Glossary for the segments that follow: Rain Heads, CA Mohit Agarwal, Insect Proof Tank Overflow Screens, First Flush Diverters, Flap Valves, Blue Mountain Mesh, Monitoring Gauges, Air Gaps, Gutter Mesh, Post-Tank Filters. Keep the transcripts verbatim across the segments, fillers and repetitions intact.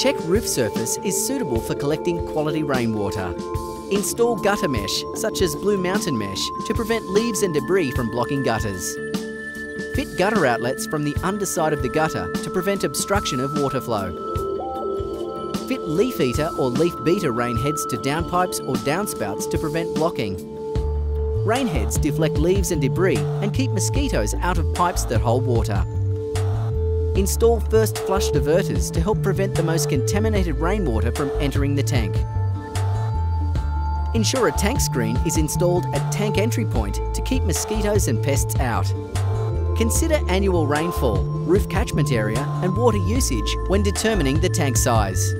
Check roof surface is suitable for collecting quality rainwater. Install gutter mesh, such as Blue Mountain Mesh, to prevent leaves and debris from blocking gutters. Fit gutter outlets from the underside of the gutter to prevent obstruction of water flow. Fit leaf eater or leaf beater rain heads to downpipes or downspouts to prevent blocking. Rain heads deflect leaves and debris and keep mosquitoes out of pipes that hold water. Install first flush diverters to help prevent the most contaminated rainwater from entering the tank. Ensure a tank screen is installed at tank entry point to keep mosquitoes and pests out. Consider annual rainfall, roof catchment area and water usage when determining the tank size.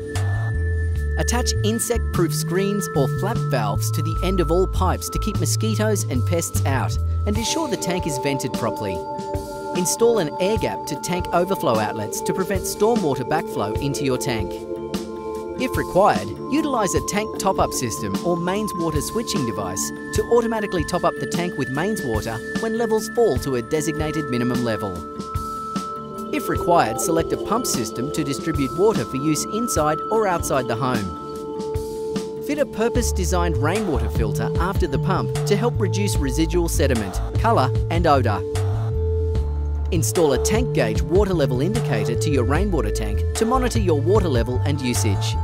Attach insect-proof screens or flap valves to the end of all pipes to keep mosquitoes and pests out and ensure the tank is vented properly. Install an air gap to tank overflow outlets to prevent stormwater backflow into your tank. If required, utilise a tank top-up system or mains water switching device to automatically top up the tank with mains water when levels fall to a designated minimum level. If required, select a pump system to distribute water for use inside or outside the home. Fit a purpose-designed rainwater filter after the pump to help reduce residual sediment, colour and odour. Install a tank gauge water level indicator to your rainwater tank to monitor your water level and usage.